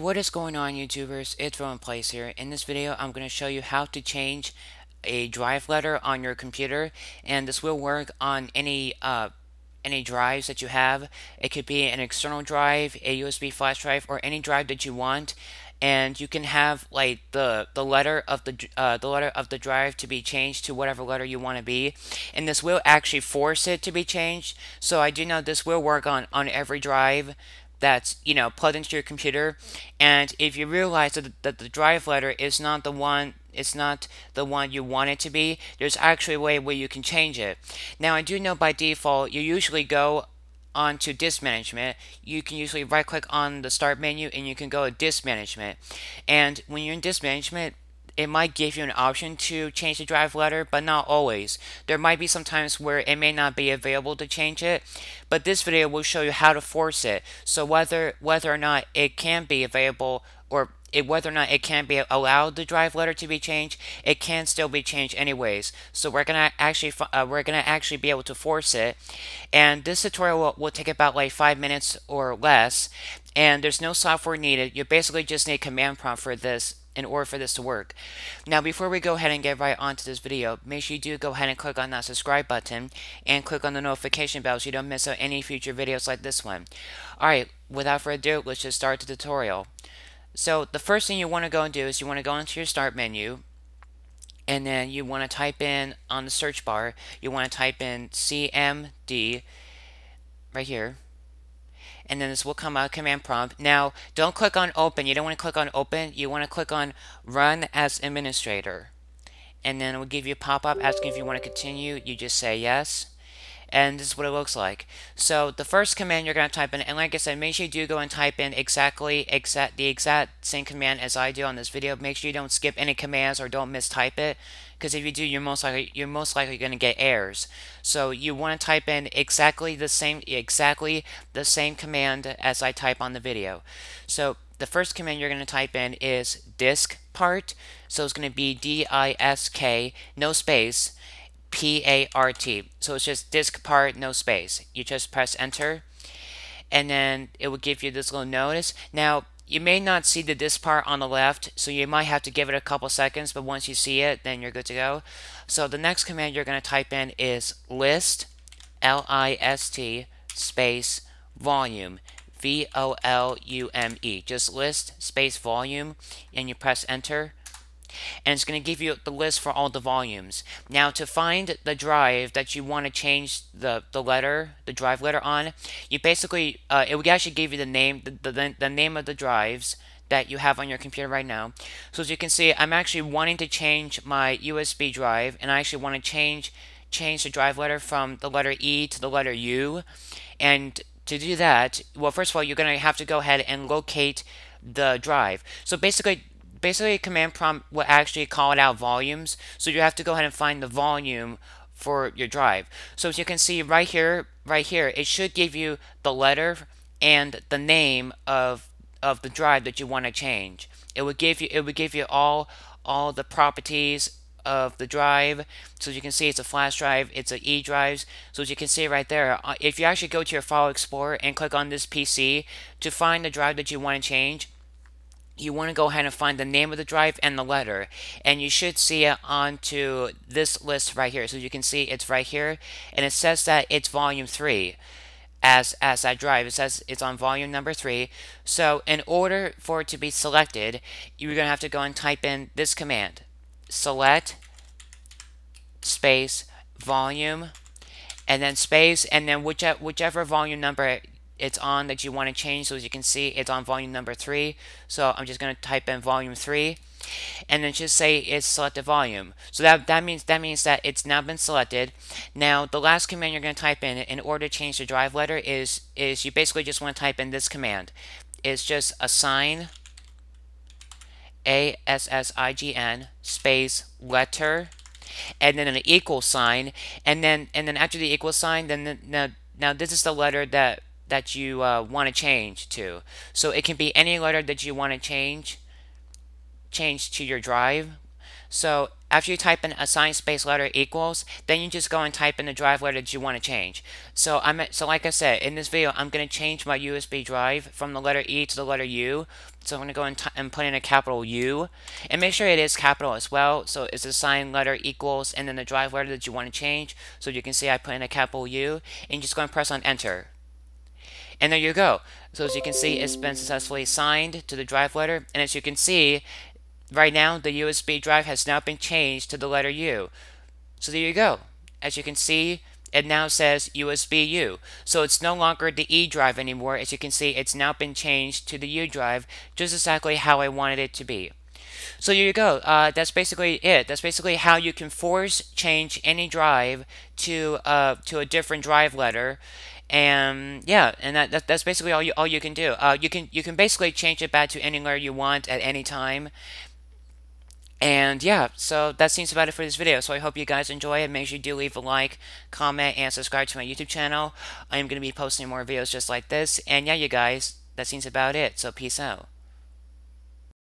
what is going on, YouTubers? It's RomanPlays here. In this video, I'm going to show you how to change a drive letter on your computer, and this will work on any drives that you have. It could be an external drive, a USB flash drive, or any drive that you want. And you can have like the letter of the letter of the drive to be changed to whatever letter you want to be, and this will actually force it to be changed. So I do know this will work on every drive that's, you know, plugged into your computer. And if you realize that the drive letter is not the one, it's not the one you want it to be, there's actually a way where you can change it. Now I do know by default you usually go onto disk management. You can usually right click on the start menu and you can go to disk management, and when you're in disk management it might give you an option to change the drive letter, but not always. There might be some times where it may not be available to change it, but this video will show you how to force it. So whether or not it can be available, or whether or not it can be allowed the drive letter to be changed, it can still be changed anyways. So we're gonna actually be able to force it, and this tutorial will take about like 5 minutes or less, and there's no software needed. You basically just need a command prompt for this in order for this to work. Now before we go ahead and get right onto this video, make sure you do go ahead and click on that subscribe button and click on the notification bell so you don't miss out any future videos like this one. Alright, without further ado, let's just start the tutorial. So the first thing you want to go and do is you want to go into your start menu, and then you want to type in on the search bar, you want to type in CMD right here, and then this will come out command prompt. Now don't click on open, you don't want to click on open, you want to click on run as administrator, and then it will give you a pop-up asking if you want to continue. You just say yes, and this is what it looks like. So the first command you're going to type in, and like I said, make sure you do go and type in the exact same command as I do on this video. Make sure you don't skip any commands or don't mistype it, because if you do, you're most likely going to get errors. So you want to type in exactly the same command as I type on the video. So the first command you're going to type in is diskpart. So it's going to be D-I-S-K, no space, P-A-R-T. So it's just diskpart, no space. You just press enter, and then it will give you this little notice. Now you may not see the diskpart on the left, so you might have to give it a couple seconds, but once you see it, then you're good to go. So the next command you're going to type in is list, L-I-S-T, space, volume, V-O-L-U-M-E. Just list, space, volume, and you press enter, and it's going to give you the list for all the volumes. Now to find the drive that you want to change the drive letter on, you basically it would actually give you the name, the name of the drives that you have on your computer right now. So as you can see, I'm actually wanting to change my USB drive, and I actually want to change the drive letter from the letter E to the letter U. And to do that, well, first of all, you're going to have to go ahead and locate the drive. So basically, a command prompt will actually call it out volumes, so you have to go ahead and find the volume for your drive. So as you can see right here, it should give you the letter and the name of the drive that you want to change. It would give you all the properties of the drive. So as you can see, it's a flash drive, it's an E drive. So as you can see right there, if you actually go to your File Explorer and click on this PC to find the drive that you want to change, you want to go ahead and find the name of the drive and the letter, and you should see it onto this list right here. So you can see it's right here, and it says that it's volume 3 as that drive. It says it's on volume number 3. So in order for it to be selected, you're going to have to go and type in this command, select space volume, and then space, and then whichever volume number it's on that you want to change. So as you can see, it's on volume number 3, so I'm just going to type in volume 3, and then just say it's selected volume. So that means that it's now been selected. Now the last command you're going to type in order to change the drive letter is you basically just want to type in this command. It's just assign, A-S-S-I-G-N, space letter, and then an equal sign, and then after the equal sign, then now this is the letter that you want to change to. So it can be any letter that you want to change to your drive. So after you type in a sign space letter equals, then you just go and type in the drive letter that you want to change. So like I said, in this video I'm going to change my USB drive from the letter E to the letter U. So I'm going to go and put in a capital U, and make sure it is capital as well. So it's the sign letter equals and then the drive letter that you want to change. So you can see I put in a capital U, and just go and press on enter. And there you go. So as you can see, it's been successfully signed to the drive letter, and as you can see right now the USB drive has now been changed to the letter U. So there you go. As you can see, it now says USB U. So it's no longer the E drive anymore. As you can see, it's now been changed to the U drive, just exactly how I wanted it to be. So there you go. That's basically it. That's basically how you can force change any drive to a different drive letter. And yeah, and that's basically all you can do. You can basically change it back to any letter you want at any time. And yeah, so that seems about it for this video. So I hope you guys enjoy it. Make sure you do leave a like, comment, and subscribe to my YouTube channel. I am going to be posting more videos just like this. And yeah, you guys, that seems about it. So peace out.